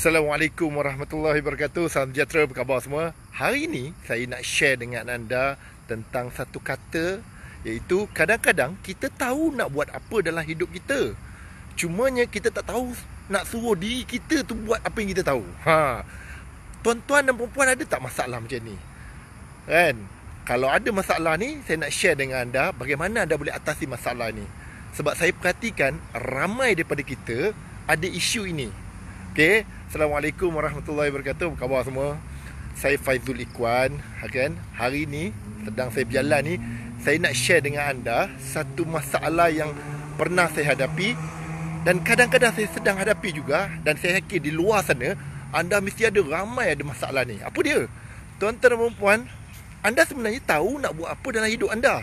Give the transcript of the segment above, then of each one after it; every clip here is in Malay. Assalamualaikum warahmatullahi wabarakatuh. Salam sejahtera, apa khabar semua? Hari ini saya nak share dengan anda tentang satu kata, iaitu kadang-kadang kita tahu nak buat apa dalam hidup kita, cumanya kita tak tahu nak suruh diri kita tu buat apa yang kita tahu. Tuan-tuan dan perempuan ada tak masalah macam ni? Kan? Kalau ada masalah ni, saya nak share dengan anda bagaimana anda boleh atasi masalah ni. Sebab saya perhatikan ramai daripada kita ada isu ini. Okay. Assalamualaikum warahmatullahi wabarakatuh. Apa khabar semua? Saya Faizul Ikhwan, kan? Hari ni sedang saya berjalan ni, saya nak share dengan anda satu masalah yang pernah saya hadapi dan kadang-kadang saya sedang hadapi juga, dan saya yakin di luar sana anda mesti ada ramai ada masalah ni. Apa dia? Tuan-tuan dan puan, anda sebenarnya tahu nak buat apa dalam hidup anda,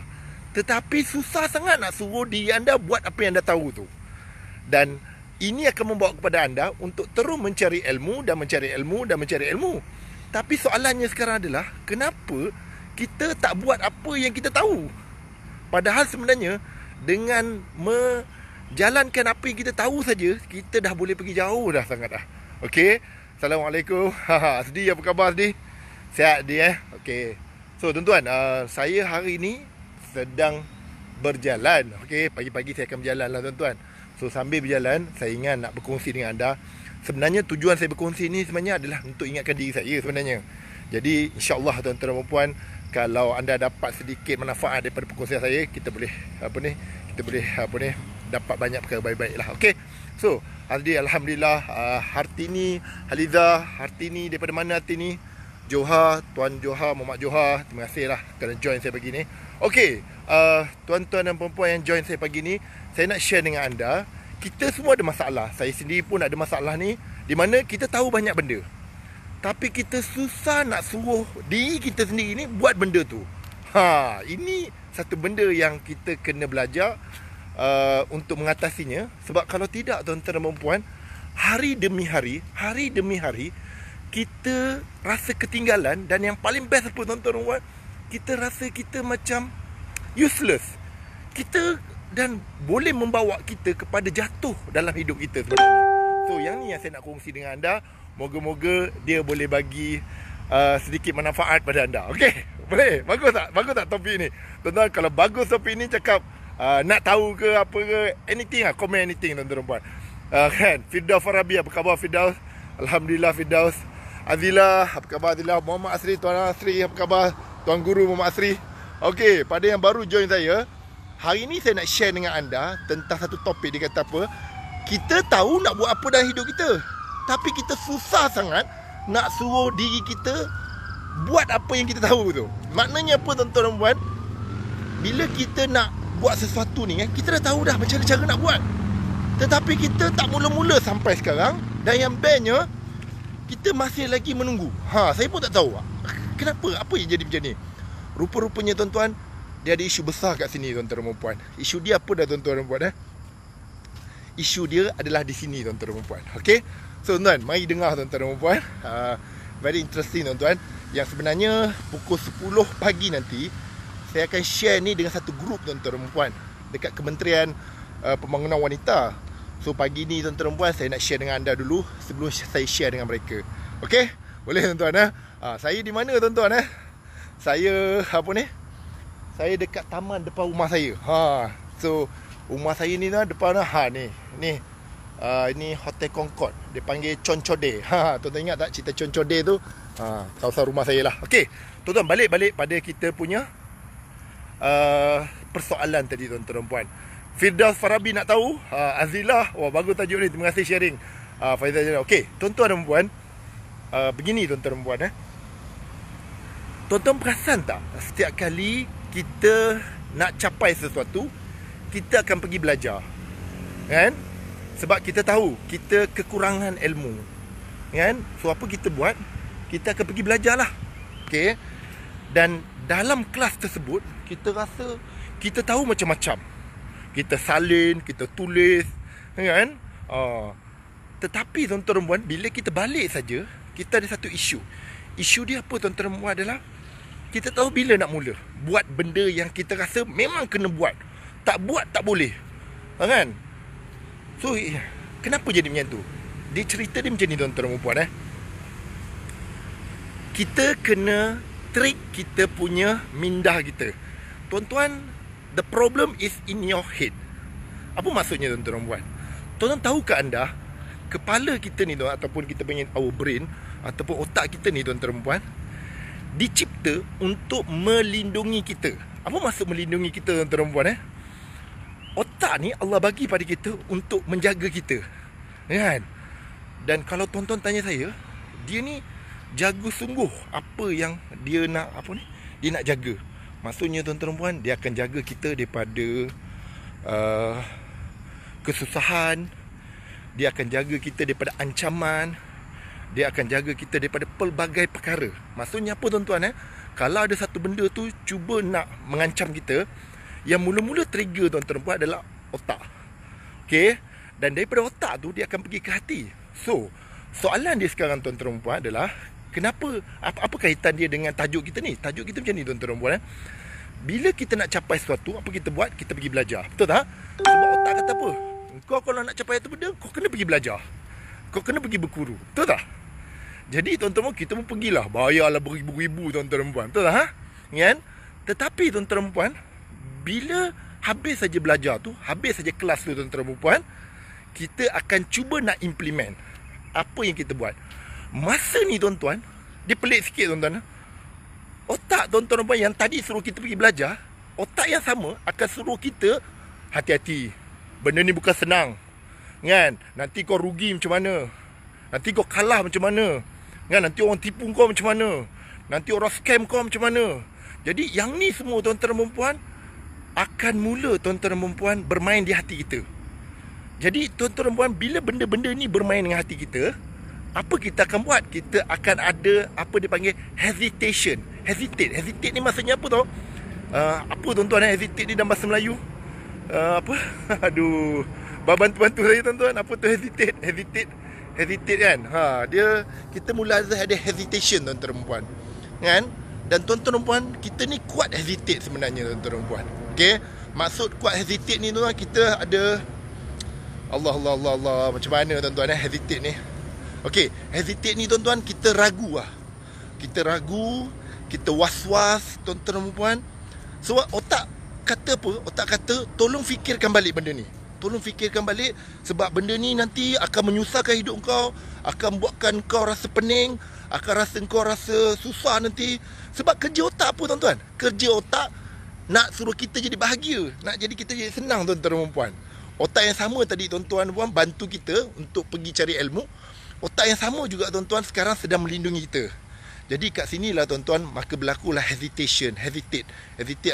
tetapi susah sangat nak suruh diri anda buat apa yang anda tahu tu. Dan ini akan membawa kepada anda untuk terus mencari ilmu dan mencari ilmu dan mencari ilmu. Tapi soalannya sekarang adalah, kenapa kita tak buat apa yang kita tahu? Padahal sebenarnya dengan menjalankan apa yang kita tahu saja, kita dah boleh pergi jauh dah sangat dah. Okey. Assalamualaikum. Asdi, apa khabar Asdi? Sihat dia eh? Okey. So tuan-tuan, saya hari ni sedang berjalan. Okey, pagi-pagi saya akan berjalan lah tuan-tuan. So sambil berjalan, saya ingat nak berkongsi dengan anda. Sebenarnya tujuan saya berkongsi ni sebenarnya adalah untuk ingatkan diri saya sebenarnya. Jadi insya-Allah tuan-tuan dan puan, kalau anda dapat sedikit manfaat daripada perkongsian saya, kita boleh dapat banyak perkara baik-baiklah. Okey. So, alhamdulillah, Hartini Haliza, Hartini daripada mana Hartini? Johar, Tuan Johar, Muhammad Johar, terima kasihlah kerana join saya pagi ni. Okey, tuan-tuan dan puan-puan yang join saya pagi ni, saya nak share dengan anda, kita semua ada masalah. Saya sendiri pun ada masalah ni, di mana kita tahu banyak benda, tapi kita susah nak suruh diri kita sendiri ni buat benda tu. Ini satu benda yang kita kena belajar untuk mengatasinya. Sebab kalau tidak tuan-tuan dan puan-puan, hari demi hari kita rasa ketinggalan. Dan yang paling best apa tuan-tuan, kita rasa kita macam useless. Kita dan boleh membawa kita kepada jatuh dalam hidup kita sebenarnya. So yang ni yang saya nak kongsi dengan anda. Moga-moga dia boleh bagi sedikit manfaat pada anda. Okey, boleh? Bagus tak? Bagus tak topik ni? Tuan-tuan, kalau bagus topik ni, cakap nak tahu ke apa ke, anything lah, comment anything tuan-tuan puan. Kan? Firdaus Farabi, apa khabar Firdaus? Alhamdulillah Firdaus. Azilah, apa khabar Azilah? Muhammad Asri, Tuan Asri, apa khabar? Tuan Guru Muhammad Asri. Okey, pada yang baru join saya, hari ni saya nak share dengan anda tentang satu topik. Dia kata apa? Kita tahu nak buat apa dalam hidup kita, tapi kita susah sangat nak suruh diri kita buat apa yang kita tahu tu. Maknanya apa tuan-tuan dan puan? Bila kita nak buat sesuatu ni, kita dah tahu dah macam mana cara nak buat, tetapi kita tak mula-mula sampai sekarang. Dan yang bestnya, kita masih lagi menunggu. Saya pun tak tahu kenapa, apa yang jadi macam ni. Rupa-rupanya tuan-tuan, dia ada isu besar kat sini tuan-tuan dan puan. Isu dia apa dah tuan-tuan dan puan eh? Isu dia adalah di sini tuan-tuan dan puan. Okey. So tuan, mari dengar tuan-tuan dan puan. Very interesting tuan-tuan. Yang sebenarnya pukul 10 pagi nanti saya akan share ni dengan satu grup tuan-tuan dan puan dekat Kementerian Pembangunan Wanita. So pagi ni tuan-tuan dan puan, saya nak share dengan anda dulu sebelum saya share dengan mereka. Okey, boleh tuan-tuan eh? Saya di mana tuan-tuan eh? Saya apa ni? Saya dekat taman depan rumah saya. So rumah saya ni lah depan lah. Ini Hotel Concord. Dia panggil Concorde. Tuan-tuan ingat tak cerita Concorde tu? Kawasan rumah saya lah. Okey, tuan-tuan, balik pada kita punya persoalan tadi tuan-tuan dan puan. Firdaus Farabi nak tahu, Azilah, wah bagus tajuk ni, terima kasih sharing. Faizal Jana. Okey, tuan-tuan dan puan, begini tuan-tuan dan puan eh. Tuan-tuan perasan tak, setiap kali kita nak capai sesuatu, kita akan pergi belajar. Kan? Sebab kita tahu kita kekurangan ilmu. Kan? So apa kita buat? Kita akan pergi belajarlah. Okey. Dan dalam kelas tersebut, kita rasa kita tahu macam-macam. Kita salin, kita tulis, kan? Tetapi tuan-tuan dan puan, bila kita balik saja, kita ada satu isu. Isu dia apa tuan-tuan dan puan adalah, kita tahu bila nak mula buat benda yang kita rasa memang kena buat. Tak buat tak boleh, kan? So kenapa jadi macam tu? Dia cerita dia macam ni, tuan-tuan dan puan. Kita kena trick kita punya minda kita. Tuan-tuan, the problem is in your head. Apa maksudnya, tuan-tuan dan puan? Tuan-tuan tahu ke anda, kepala kita ni tuan, ataupun kita panggil our brain, ataupun otak kita ni tuan-tuan dan puan, dicipta untuk melindungi kita. Apa maksud melindungi kita, tuan-tuan dan puan? Otak ni Allah bagi pada kita untuk menjaga kita, kan? Dan kalau tuan-tuan tanya saya, dia ni jaga sungguh apa yang dia nak, apa ni, dia nak jaga. Maksudnya tuan-tuan dan puan, dia akan jaga kita daripada kesusahan. Dia akan jaga kita daripada ancaman. Dia akan jaga kita daripada pelbagai perkara. Maksudnya apa tuan-tuan? Kalau ada satu benda tu cuba nak mengancam kita, yang mula-mula trigger tuan-tuan dan puan adalah otak. Okey. Dan daripada otak tu dia akan pergi ke hati. So soalan dia sekarang tuan-tuan dan puan adalah, kenapa, apa kaitan dia dengan tajuk kita ni? Tajuk kita macam ni tuan-tuan dan puan. Bila kita nak capai sesuatu, apa kita buat? Kita pergi belajar. Betul tak? Sebab otak kata apa? Kau kalau nak capai satu benda, kau kena pergi belajar. Kau kena pergi berguru. Betul tak? Jadi tuan-tuan, kita pun pergilah. Bayarlah beribu-ribu tuan-tuan dan puan. Betul tak? Ha? Kan? Tetapi tuan-tuan dan puan, bila habis saja belajar tu, habis saja kelas tu tuan-tuan dan puan, kita akan cuba nak implement apa yang kita buat. Masa ni tuan-tuan, dia pelik sikit tuan-tuan. Otak tuan-tuan dan puan yang tadi suruh kita pergi belajar, otak yang sama akan suruh kita hati-hati. Benda ni bukan senang, kan? Nanti kau rugi macam mana? Nanti kau kalah macam mana? Kan? Nanti orang tipu kau macam mana? Nanti orang scam kau macam mana? Jadi yang ni semua tuan-tuan dan puan akan mula tuan-tuan dan puan bermain di hati kita. Jadi tuan-tuan dan puan, bila benda-benda ni bermain dengan hati kita, apa kita akan buat? Kita akan ada apa dia panggil hesitation. Hesitate ni maksudnya apa tau? Apa tuan-tuan hesitate ni dalam bahasa Melayu? Apa? Aduh, bantu-bantu saya tuan-tuan. Apa tu hesitate? Hesitate kan? Ha, dia, kita mula ada hesitation tuan-tuan dan puan, kan? Dan tuan-tuan dan puan, kita ni kuat hesitate sebenarnya tuan-tuan dan puan. Okey? Maksud kuat hesitate ni tuan-tuan, kita ada Allah. Macam mana tuan-tuan hesitate ni? Okey, hesitate ni tuan-tuan, kita ragu lah. Kita ragu, kita was-was tuan-tuan dan puan. Sebab otak kata apa? Otak kata tolong fikirkan balik benda ni. Tolong fikirkan balik, sebab benda ni nanti akan menyusahkan hidup kau, akan buatkan kau rasa pening, akan rasa kau rasa susah nanti. Sebab kerja otak apa tuan-tuan? Kerja otak nak suruh kita jadi bahagia, nak jadi kita jadi senang tuan-tuan dan puan. Otak yang sama tadi tuan-tuan dan puan bantu kita untuk pergi cari ilmu. Otak yang sama juga tuan-tuan sekarang sedang melindungi kita. Jadi kat sinilah tuan-tuan, maka berlakulah hesitation, hesitate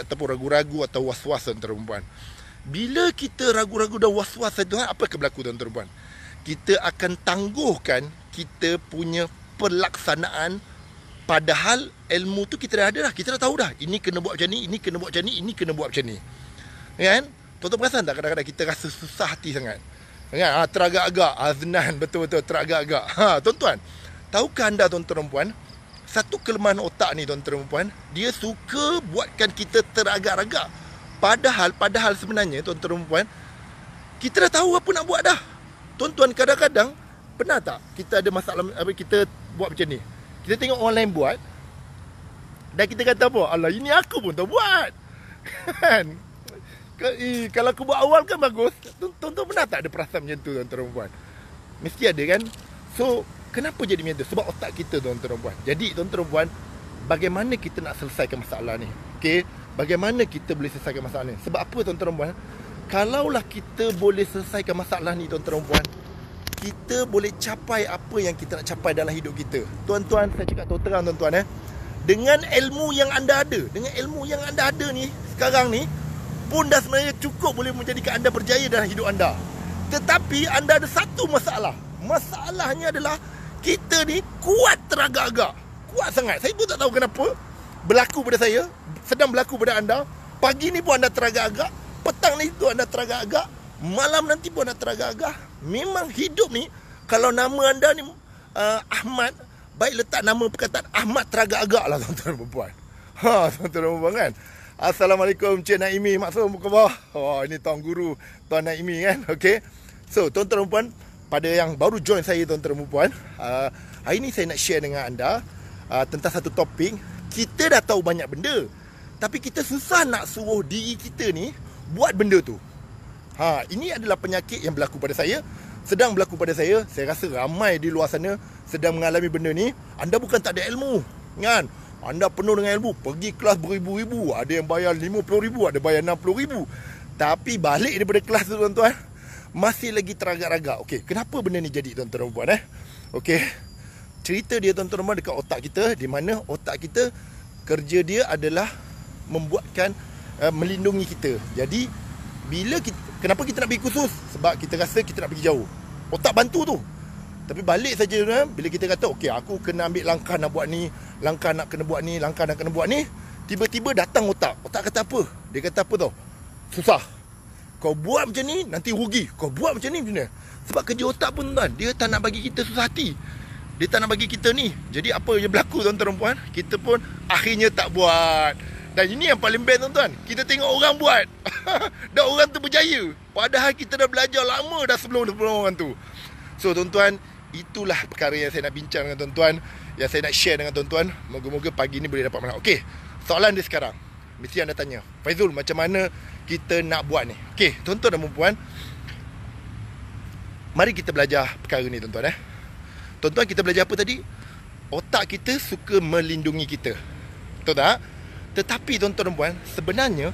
ataupun ragu-ragu atau was-was tuan-tuan dan puan. Bila kita ragu-ragu dan was-was tuan-tuan, apa akan berlaku tuan-tuan dan puan? Kita akan tangguhkan kita punya pelaksanaan, padahal ilmu tu kita dah ada dah. Kita dah tahu dah, ini kena buat macam ni, ini kena buat macam ni, ini kena buat macam ni, kan? Tuan-tuan perasan tak kadang-kadang kita rasa susah hati sangat? Ha, teragak-agak. Aznan betul-betul teragak-agak. Ha, tuan-tuan, tahukah anda tuan-tuan dan puan, satu kelemahan otak ni tuan-tuan dan puan, dia suka buatkan kita teragak-agak. Padahal sebenarnya tuan-tuan dan puan, kita dah tahu apa nak buat dah. Tuan-tuan, kadang-kadang pernah tak kita ada masalah, kita buat macam ni, kita tengok orang lain buat dan kita kata apa? Alah, ini aku pun tak buat, kan? Kalau aku buat awal kan bagus. Tuan-tuan pernah tak ada perasaan macam tu tuan-tuan dan puan? Mesti ada kan? So kenapa jadi macam tu? Sebab otak kita tuan-tuan dan puan. Jadi tuan-tuan dan puan, bagaimana kita nak selesaikan masalah ni? Okey, bagaimana kita boleh selesaikan masalah ni? Sebab apa tuan-tuan dan puan? Kalaulah kita boleh selesaikan masalah ni tuan-tuan dan puan, kita boleh capai apa yang kita nak capai dalam hidup kita. Tuan-tuan, saya cakap terang tuan-tuan, dengan ilmu yang anda ada, dengan ilmu yang anda ada ni sekarang ni pun dah sebenarnya cukup boleh menjadikan anda berjaya dalam hidup anda. Tetapi anda ada satu masalah. Masalahnya adalah kita ni kuat teragak-agak, kuat sangat. Saya pun tak tahu kenapa berlaku pada saya, sedang berlaku pada anda. Pagi ni pun anda teragak-agak, petang ni tu anda teragak-agak, malam nanti pun anda teragak-agak. Memang hidup ni, kalau nama anda ni Ahmad, baik letak nama perkataan Ahmad teragak-agak lah tuan-tuan dan puan. Ha, tuan-tuan dan puan, kan? Assalamualaikum Cik Naimi, maksud muka bawah. Oh, ini Tuan Guru Tuan Naimi, kan? Okey. So tuan-tuan dan puan, kepada yang baru join saya, tuan-tuan dan puan. Hari ni saya nak share dengan anda tentang satu topik. Kita dah tahu banyak benda, tapi kita susah nak suruh diri kita ni buat benda tu. Ini adalah penyakit yang berlaku pada saya, sedang berlaku pada saya. Saya rasa ramai di luar sana sedang mengalami benda ni. Anda bukan tak ada ilmu, kan? Anda penuh dengan ilmu, pergi kelas beribu-ribu, ada yang bayar RM50,000, ada bayar RM60,000. Tapi balik daripada kelas tu, tuan-tuan, masih lagi teragak-ragak. Okey, kenapa benda ni jadi, tuan-tuan dan puan? Okey, cerita dia, tuan-tuan dan puan, dekat otak kita, di mana otak kita kerja dia adalah membuatkan melindungi kita. Jadi bila kita, kenapa kita nak pergi kursus? Sebab kita rasa kita nak pergi jauh. Otak bantu tu. Tapi balik saja, tuan-tuan, bila kita kata okey, aku kena ambil langkah nak buat ni, langkah nak kena buat ni, langkah nak kena buat ni, tiba-tiba datang otak. Otak kata apa? Dia kata apa tau? Susah. Kau buat macam ni, nanti rugi. Kau buat macam ni, macam mana? Sebab kerja otak pun, tuan, dia tak nak bagi kita susah hati. Dia tak nak bagi kita ni. Jadi apa yang berlaku, tuan-tuan dan puan, kita pun akhirnya tak buat. Dan ini yang paling best, tuan-tuan, kita tengok orang buat dan orang tu berjaya. Padahal kita dah belajar lama dah sebelum orang tu. So, tuan-tuan, itulah perkara yang saya nak bincang dengan tuan-tuan, yang saya nak share dengan tuan-tuan. Moga-moga pagi ni boleh dapat manfaat. Okey, soalan dia sekarang, mesti anda tanya, Faizul, macam mana kita nak buat ni? Okey, tuan-tuan dan puan, mari kita belajar perkara ni, tuan-tuan. Tuan-tuan, kita belajar apa tadi? Otak kita suka melindungi kita, betul tak? Tetapi tuan-tuan dan puan, sebenarnya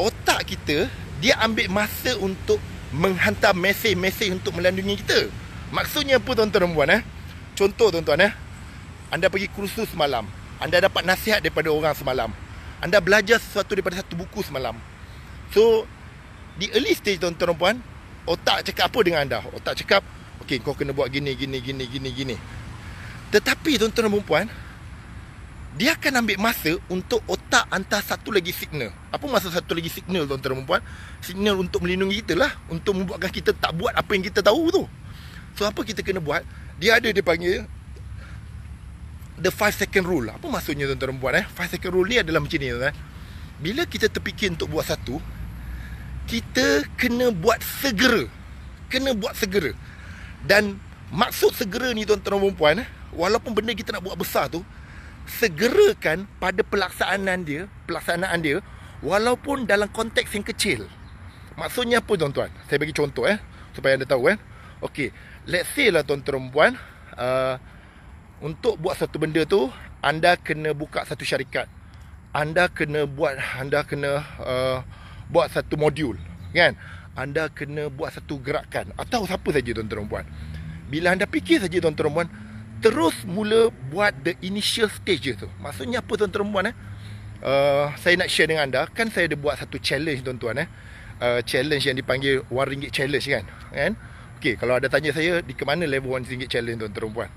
otak kita, dia ambil masa untuk menghantar mesej-mesej untuk melindungi kita. Maksudnya apa, tuan-tuan dan puan? Contoh, tuan-tuan, anda pergi kursus semalam, anda dapat nasihat daripada orang semalam, anda belajar sesuatu daripada satu buku semalam. So, di early stage, tuan-tuan dan puan, otak cakap apa dengan anda? Otak cakap, okey, kau kena buat gini, gini, gini, gini, gini. Tetapi, tuan-tuan dan puan, dia akan ambil masa untuk otak hantar satu lagi signal. Apa maksud satu lagi signal, tuan-tuan dan puan? Signal untuk melindungi kita lah, untuk membuatkan kita tak buat apa yang kita tahu tu. So, apa kita kena buat? Dia ada, dia panggil the 5 second rule. Apa maksudnya, tuan-tuan dan puan? 5 second rule ni adalah macam ni, tuan-tuan. Bila kita terfikir untuk buat satu, kita kena buat segera. Kena buat segera. Dan maksud segera ni, tuan-tuan dan puan, walaupun benda kita nak buat besar tu, segerakan pada pelaksanaan dia. Pelaksanaan dia, walaupun dalam konteks yang kecil. Maksudnya apa, tuan-tuan? Saya bagi contoh, supaya anda tahu, Okey, let's say lah, tuan-tuan dan puan, untuk buat satu benda tu, anda kena buka satu syarikat, anda kena buat, anda kena buat satu modul, kan? Anda kena buat satu gerakan, atau siapa saja, tuan-tuan dan puan. Bila anda fikir saja, tuan-tuan dan puan, terus mula buat the initial stage tu. Maksudnya apa, tuan-tuan dan puan? Saya nak share dengan anda, kan saya ada buat satu challenge, tuan-tuan, challenge yang dipanggil RM1 challenge, kan? Okey, kalau ada tanya saya di ke mana level RM1 challenge, tuan-tuan dan puan,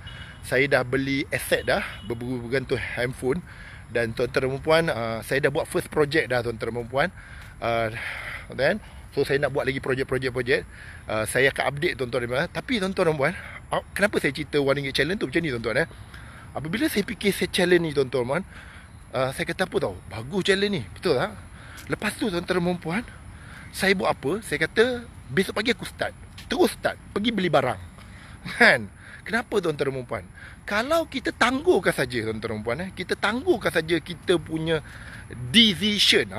saya dah beli aset dah, bergantung handphone. Dan tuan-tuan dan puan, saya dah buat first project dah, tuan-tuan dan puan. So saya nak buat lagi projek-projek. Saya akan update, tuan-tuan dan puan. Tapi tuan-tuan dan puan, kenapa saya cerita RM1 challenge tu macam ni, tuan-tuan? Apabila saya fikir saya challenge ni, tuan-tuan dan puan, saya kata apa tau, bagus challenge ni, betul tak? Lepas tu, tuan-tuan dan puan, saya buat apa? Saya kata besok pagi aku start. Terus start, pergi beli barang, kan? Kenapa, tuan-tuan dan puan? Kalau kita tangguhkan saja, tuan-tuan dan puan, kita tangguhkan saja kita punya decision.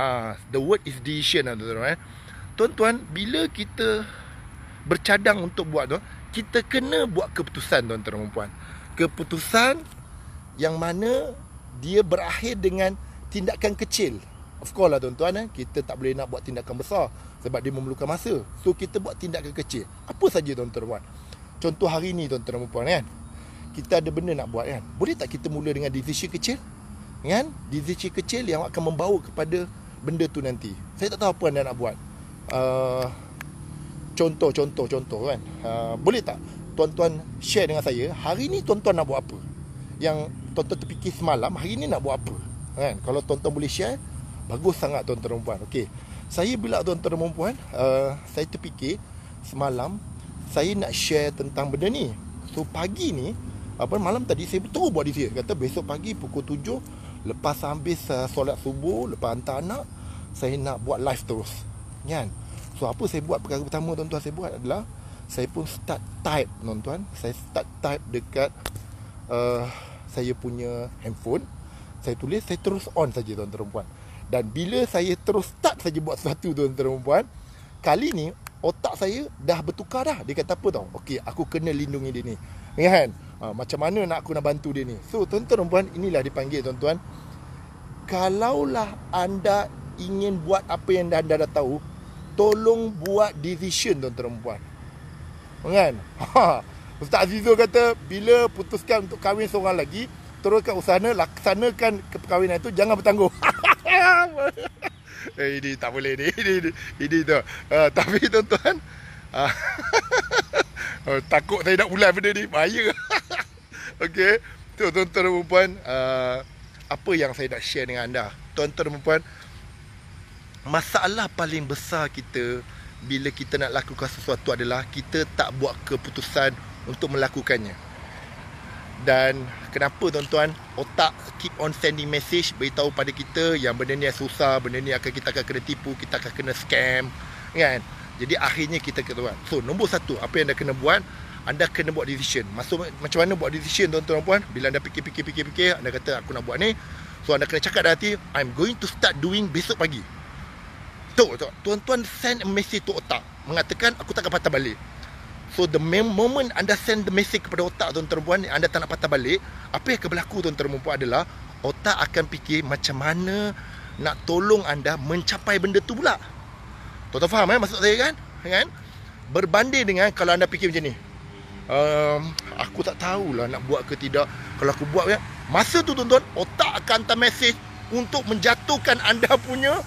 The word is decision, tuan-tuan. Tuan-tuan, bila kita bercadang untuk buat tu, kita kena buat keputusan, tuan-tuan dan puan. Keputusan yang mana dia berakhir dengan tindakan kecil. Of course lah, tuan-tuan, kita tak boleh nak buat tindakan besar sebab dia memerlukan masa. So kita buat tindakan kecil. Apa saja, tuan-tuan dan puan. Contoh hari ni, tuan-tuan dan puan, kan, kita ada benda nak buat, kan. Boleh tak kita mula dengan decision kecil, kan? Decision kecil yang akan membawa kepada benda tu nanti. Saya tak tahu apa anda nak buat. Contoh, kan. Boleh tak tuan-tuan share dengan saya, hari ni tuan-tuan nak buat apa? Yang tuan-tuan terfikir semalam, hari ni nak buat apa, kan? Kalau tuan-tuan boleh share, bagus sangat, tuan-tuan dan puan. Okey, saya pula, tuan-tuan dan puan, saya terfikir semalam saya nak share tentang benda ni. So pagi ni, malam tadi saya terus buat decision, kata besok pagi pukul 7, lepas habis solat subuh, lepas hantar anak, saya nak buat live terus, kan? So apa saya buat, perkara pertama, tuan-tuan, saya buat adalah saya pun start type, tuan-tuan. Saya start type dekat saya punya handphone. Saya tulis, saya terus on saja, tuan-tuan puan. Dan bila saya terus start saja buat sesuatu, tuan-tuan puan, kali ni otak saya dah bertukar dah. Dia kata apa tau? Okey, aku kena lindungi dia ni, kan? Macam mana nak aku nak bantu dia ni? So, tuan-tuan puan, inilah dipanggil, tuan-tuan, kalaulah anda ingin buat apa yang anda dah tahu, tolong buat decision, tuan-tuan puan, kan? Ustaz Zizo kata, bila putuskan untuk kahwin seorang lagi, teruskan usaha laksanakan perkahwinan itu, jangan bertangguh. Ini tak boleh ni. Ini tu. Tapi tuan-tuan, takut saya nak ulang benda ni, bahaya. Okey. So, tuan-tuan dan puan, apa yang saya nak share dengan anda, tuan-tuan dan puan, masalah paling besar kita bila kita nak lakukan sesuatu adalah kita tak buat keputusan untuk melakukannya. Dan kenapa tuan-tuan otak keep on sending message beritahu pada kita yang benda ni susah, benda ni akan, kita akan kena tipu, kita akan kena scam, kan? Jadi akhirnya kita kena buat. So nombor satu, apa yang anda kena buat, anda kena buat decision. Maksud macam mana buat decision, tuan-tuan dan puan? Bila anda fikir, anda kata aku nak buat ni, so anda kena cakap dalam hati, I'm going to start doing besok pagi. So tuan-tuan send a message to otak mengatakan aku tak akan patah balik. So the moment anda send the message kepada otak, tuan-tuan puan, anda tak nak patah balik, apa yang akan berlaku, tuan-tuan puan, adalah otak akan fikir macam mana nak tolong anda mencapai benda tu pula. Tuan-tuan faham maksud saya, kan? Berbanding dengan kalau anda fikir macam ni, aku tak tahulah nak buat ke tidak. Kalau aku buat, kan, masa tu tuan-tuan, otak akan hantar message untuk menjatuhkan anda punya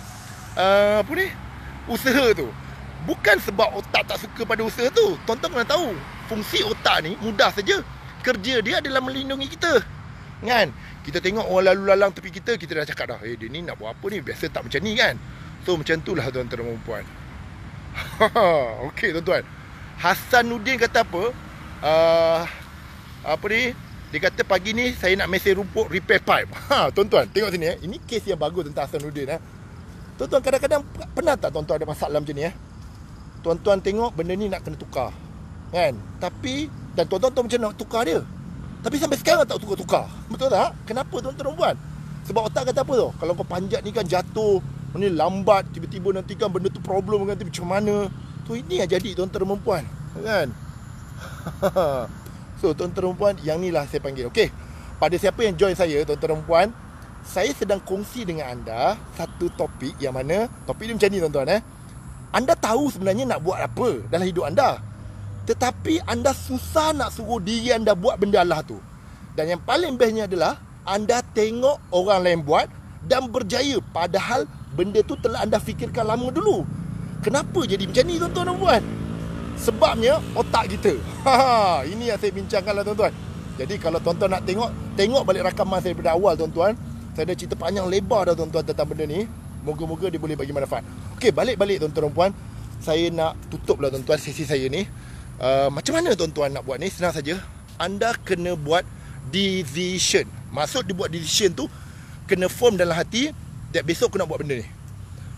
usaha tu. Bukan sebab otak tak suka pada usaha tu. Tuan-tuan kena tahu, fungsi otak ni mudah saja. Kerja dia adalah melindungi kita, kan? Kita tengok orang lalu-lalang tepi kita, kita dah cakap dah, dia ni nak buat apa ni, biasa tak macam ni, kan? So macam itulah, tuan-tuan dan puan. Okey, tuan-tuan, Hasanuddin kata apa? Dia kata pagi ni saya nak mesej rumput repair pipe. Tuan-tuan tengok sini, ini kes yang bagus tentang Hasanuddin. Tuan-tuan, kadang-kadang pernah tak tuan-tuan ada masalah macam ni? Tuan-tuan tengok benda ni nak kena tukar, kan? Tapi dan tuan-tuan tahu macam nak tukar dia, tapi sampai sekarang tak tukar-tukar. Betul tak? Kenapa tuan-tuan buat? Sebab otak kata apa tu? Kalau kau panjat ni kan jatuh, ni lambat, tiba-tiba nanti kan benda tu problem, kan, macam mana? Tu ini yang jadi, tuan-tuan perempuan, kan? So tuan-tuan perempuan, yang ni lah saya panggil. Okey, pada siapa yang join saya, tuan-tuan perempuan, saya sedang kongsi dengan anda satu topik yang mana topik ni macam ni, tuan-tuan, anda tahu sebenarnya nak buat apa dalam hidup anda, tetapi anda susah nak suruh diri anda buat benda lah tu. Dan yang paling bestnya adalah anda tengok orang lain buat dan berjaya, padahal benda tu telah anda fikirkan lama dulu. Kenapa jadi macam ni, tuan-tuan dan puan? Sebabnya otak kita. Ini yang saya bincangkan lah, tuan-tuan. Jadi kalau tuan-tuan nak tengok, tengok balik rakaman saya daripada awal, tuan-tuan. Saya ada cerita panjang lebar dah, tuan-tuan, tentang benda ni. Moga-moga dia boleh bagi manfaat. Okey, balik-balik tuan-tuan dan puan, saya nak tutup lah, tuan-tuan, sesi saya ni. Macam mana tuan-tuan nak buat ni? Senang saja. Anda kena buat decision. Maksud dia buat decision tu, kena form dalam hati that besok aku nak buat benda ni.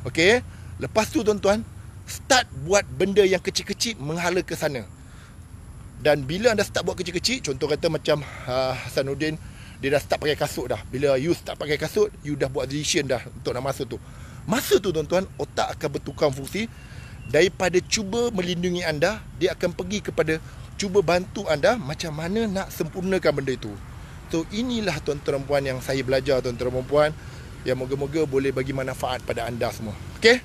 Okey. Lepas tu tuan-tuan, start buat benda yang kecil-kecil menghala ke sana. Dan bila anda start buat kecil-kecil, contoh kata macam Hasanuddin, dia dah start pakai kasut dah. Bila you start pakai kasut, you dah buat decision dah untuk nak masuk tu. Masa tu tuan-tuan, otak akan bertukar fungsi. Daripada cuba melindungi anda, dia akan pergi kepada cuba bantu anda macam mana nak sempurnakan benda itu. So inilah tuan-tuan dan puan yang saya belajar, tuan-tuan dan puan, yang moga-moga boleh bagi manfaat pada anda semua. Okey?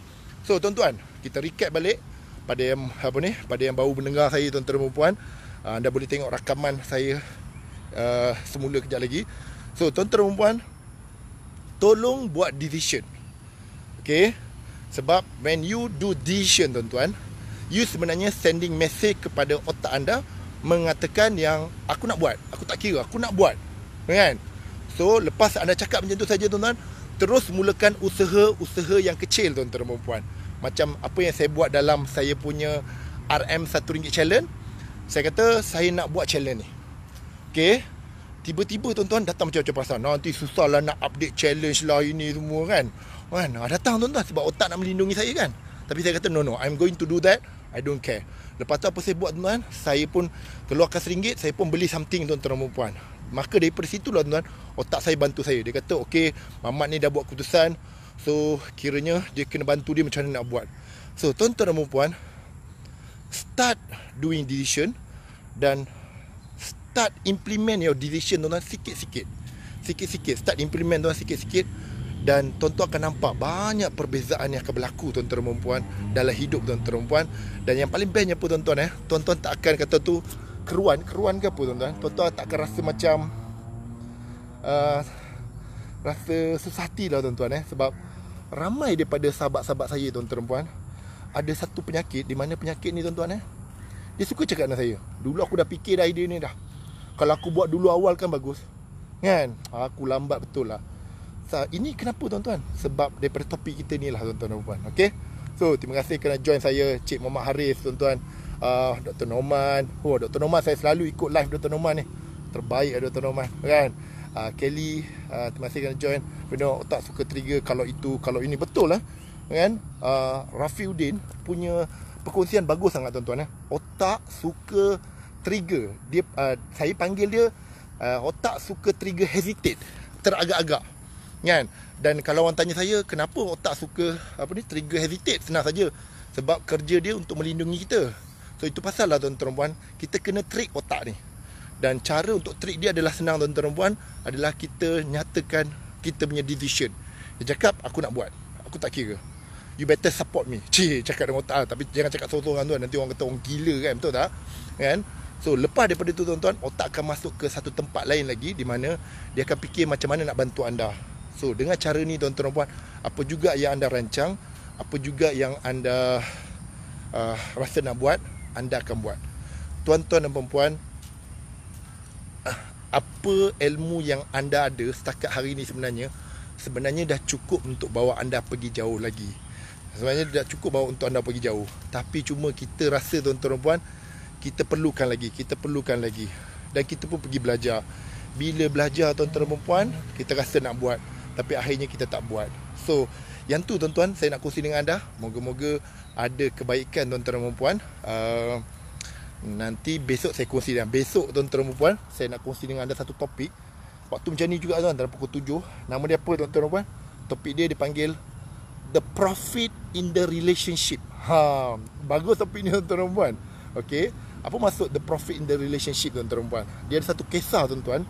So tuan-tuan, kita recap balik pada yang pada yang baru mendengar saya, tuan-tuan dan puan. Anda boleh tengok rakaman saya semula kejap lagi. So tuan-tuan dan puan, tolong buat decision. Okay, sebab when you do decision, tuan-tuan, you sebenarnya sending message kepada otak anda mengatakan yang aku nak buat, aku tak kira, aku nak buat, kan? So lepas anda cakap macam tu saja, tuan-tuan, terus mulakan usaha-usaha yang kecil, tuan-tuan dan puan. Macam apa yang saya buat dalam saya punya RM RM1 challenge. Saya kata saya nak buat challenge ni. Okay, tiba-tiba tuan-tuan datang macam-macam perasaan, nanti susah lah nak update challenge lah ini semua, kan? Datang tuan-tuan, sebab otak nak melindungi saya, kan? Tapi saya kata no, I'm going to do that I don't care. Lepas tu apa saya buat tuan-tuan? Saya pun keluarkan RM1, saya pun beli something tuan-tuan dan perempuan. Maka daripada situ lah tuan-tuan, otak saya bantu saya. Dia kata okey, Mamat ni dah buat keputusan, so kiranya dia kena bantu dia macam mana nak buat. So tuan-tuan dan perempuan, start doing decision dan start implement your decision tuan-tuan sikit-sikit. Sikit-sikit start implement tuan-tuan sikit-sikit, dan tuan-tuan akan nampak banyak perbezaan yang akan berlaku tuan-tuan dan perempuan dalam hidup tuan-tuan dan perempuan. Dan yang paling bestnya apa tuan-tuan, tuan-tuan tak akan kata tu keruan ke apa tuan-tuan. Tuan-tuan tak akan rasa macam rasa susah hati lah tuan-tuan. Sebab ramai daripada sahabat-sahabat saya tuan-tuan dan perempuan ada satu penyakit, di mana penyakit ni tuan-tuan dia suka cakap dengan saya, dulu aku dah fikir dah idea ni dah, kalau aku buat dulu awal kan bagus kan, aku lambat betul lah. Ini kenapa tuan-tuan? Sebab daripada topik kita ni lah tuan-tuan dan puan. Okay? So terima kasih kerana join saya, Cik Mohammad Haris tuan-tuan, Dr. Norman. Oh, Dr. Norman, saya selalu ikut live Dr. Norman ni, terbaik Dr. Norman kan? Kelly, terima kasih kerana join. Fino, tak suka trigger kalau itu, kalau ini, betul lah kan? Rafiuddin punya perkongsian bagus sangat tuan-tuan. Otak suka trigger dia, saya panggil dia otak suka trigger hesitate, teragak-agak kan? Dan kalau orang tanya saya kenapa otak suka apa ni trigger hesitate, senang saja, sebab kerja dia untuk melindungi kita. So itu pasal lah tuan-tuan puan, kita kena trick otak ni. Dan cara untuk trick dia adalah senang tuan-tuan puan, adalah kita nyatakan kita punya decision. Dia cakap aku nak buat, aku tak kira, you better support me. Cik, cakap dengan otak, tapi jangan cakap sorang-sorang tuan, nanti orang kata orang gila kan, betul tak? Kan? So lepas daripada tu tuan-tuan, otak akan masuk ke satu tempat lain lagi, di mana dia akan fikir macam mana nak bantu anda. So dengan cara ni tuan-tuan dan puan, apa juga yang anda rancang, apa juga yang anda rasa nak buat, anda akan buat. Tuan-tuan dan puan, apa ilmu yang anda ada setakat hari ni sebenarnya dah cukup untuk bawa anda pergi jauh lagi. Sebenarnya dah cukup bawa untuk anda pergi jauh, tapi cuma kita rasa tuan-tuan dan puan, kita perlukan lagi. Dan kita pun pergi belajar. Bila belajar tuan-tuan dan puan, kita rasa nak buat, tapi akhirnya kita tak buat. So yang tu tuan-tuan saya nak kongsi dengan anda. Moga-moga ada kebaikan tuan-tuan dan puan. Nanti besok saya kongsi dengan, besok tuan-tuan dan puan, saya nak kongsi dengan anda satu topik. Waktu macam ni juga tuan, dalam pukul 7. Nama dia apa tuan-tuan dan puan? Topik dia dipanggil The Profit in the Relationship. Bagus topik ni tuan-tuan dan puan. Okay, apa maksud The Profit in the Relationship tuan-tuan dan puan? Dia ada satu kisah tuan-tuan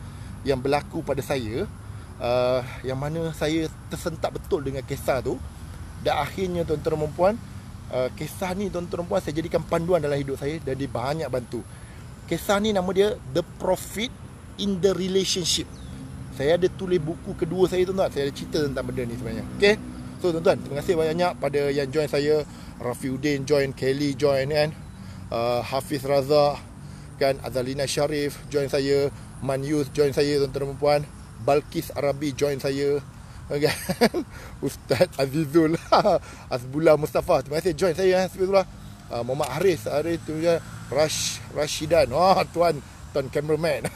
yang berlaku pada saya, yang mana saya tersentak betul dengan kisah tu. Dan akhirnya tuan-tuan dan puan, kisah ni tuan-tuan dan puan saya jadikan panduan dalam hidup saya, dan dia banyak bantu. Kisah ni nama dia The Profit in the Relationship. Saya ada tulis buku kedua saya tuan-tuan, saya ada cerita tentang benda ni sebenarnya. Okay, so tuan-tuan, terima kasih banyak-banyak pada yang join saya. Rafiuddin join, Kelly join kan, Hafiz Razak kan, Azlina Sharif join saya, Man Yus join saya tuan-tuan dan puan, Balkis Arabi join saya kan? Ustaz Azizul, Azbulah Mustafa, terima kasih join saya Azbulah. Muhammad Haris, are tuya Rashidan. Oh tuan cameraman.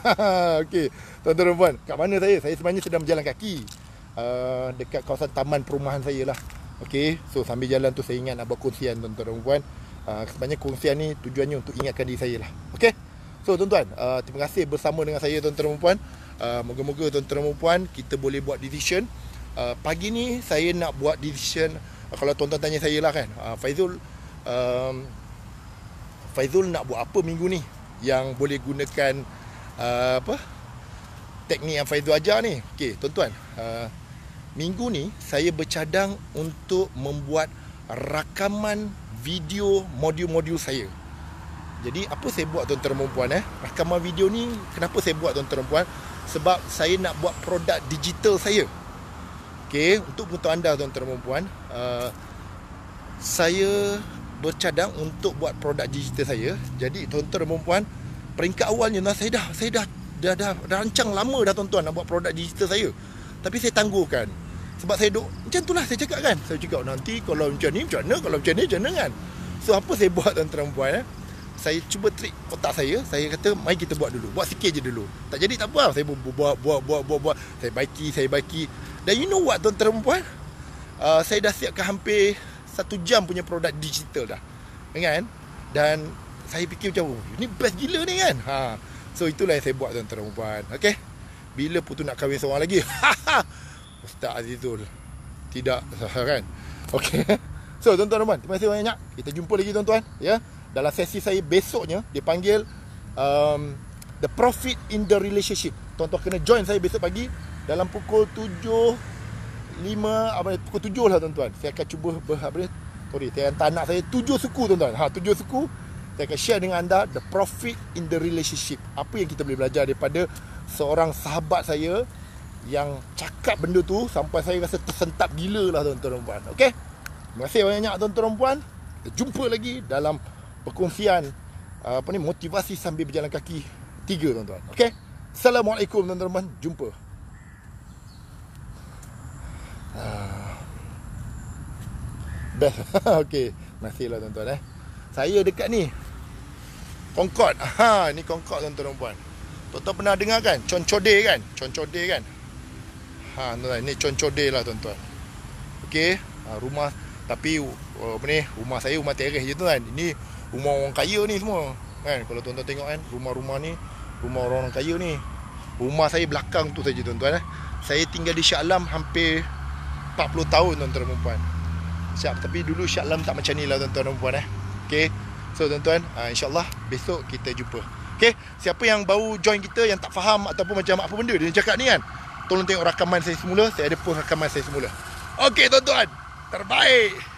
Okey, tuan-tuan dan puan, kat mana saya sebenarnya sedang berjalan kaki, dekat kawasan taman perumahan saya lah. Okey, so sambil jalan tu saya ingat nak buat kongsian tuan-tuan dan puan. Sebenarnya kongsian ni tujuannya untuk ingatkan diri saya lah. Okey, so tuan-tuan, terima kasih bersama dengan saya tuan-tuan dan puan. Moga-moga tuan-tuan dan puan kita boleh buat decision. Pagi ni saya nak buat decision. Kalau tuan-tuan tanya saya lah kan, Faizul nak buat apa minggu ni yang boleh gunakan teknik yang Faizul ajar ni. Okey tuan-tuan, minggu ni saya bercadang untuk membuat rakaman video modul-modul saya. Jadi apa saya buat tuan-tuan dan puan, rakaman video ni kenapa saya buat tuan-tuan dan puan? Sebab saya nak buat produk digital saya. Okey, untuk penutup anda tuan-tuan dan puan, saya bercadang untuk buat produk digital saya. Jadi tuan-tuan dan puan, peringkat awalnya saya dah rancang lama dah tuan-tuan nak buat produk digital saya. Tapi saya tangguhkan. Sebab saya duk macam itulah saya cakap kan. Saya cakap nanti kalau macam ni macam mana, kalau macam ni macam mana kan. So apa saya buat tuan-tuan dan puan, saya cuba trik otak saya kata mari kita buat dulu, buat sikit je dulu, tak jadi tak apa, saya buat, saya baiki. Dan you know what tuan-tuan dan puan, saya dah siapkan hampir 1 jam punya produk digital dah kan. Dan saya fikir macam, ni best gila ni kan. Ha. So itulah yang saya buat tuan-tuan dan puan. Okey. Bila putu nak kahwin seorang lagi? Ustaz Azizul. Tidak kan. Okey. So tuan-tuan dan puan, terima kasih banyak. Kita jumpa lagi tuan-tuan, ya. Dalam sesi saya besoknya dia panggil the profit in the relationship. Tuan-tuan kena join saya besok pagi dalam pukul 7.05 pukul 7 lah tuan-tuan. Saya akan cuba saya hantar anak saya 7 suku tuan-tuan. Ha, 7 suku. Saya akan share dengan anda the profit in the relationship. Apa yang kita boleh belajar daripada seorang sahabat saya yang cakap benda tu sampai saya rasa tersentap gila lah tuan-tuan dan puan. Okey. Terima kasih banyak tuan-tuan dan puan. Kita jumpa lagi dalam perkongsian motivasi sambil berjalan kaki 3 tuan-tuan. Okey. Assalamualaikum tuan-tuan dan puan. Jumpa. Best. Okey, masihlah tuan-tuan. Saya dekat ni Concord. Ini Concord tuan-tuan dan puan. Tuan-tuan pernah dengar kan? Concorde kan? Concorde kan? Ha, tuan-tuan, ni Concorde lah tuan-tuan. Okey, rumah tapi rumah saya rumah teres je tuan. Ini rumah orang kaya ni semua. Kan kalau tuan-tuan tengok kan, rumah-rumah ni rumah orang kaya ni. Rumah saya belakang tu saja tuan-tuan . Saya tinggal di Shah Alam hampir 40 tahun tuan-tuan dan puan. Tapi dulu Shah Alam tak macam ni lah tuan-tuan dan puan . Okey. So tuan-tuan, insya-Allah besok kita jumpa. Okay. Siapa yang baru join kita, yang tak faham ataupun macam apa benda dia cakap ni kan, tolong tengok rakaman saya semula. Saya ada post rakaman saya semula. Okay tuan-tuan, terbaik.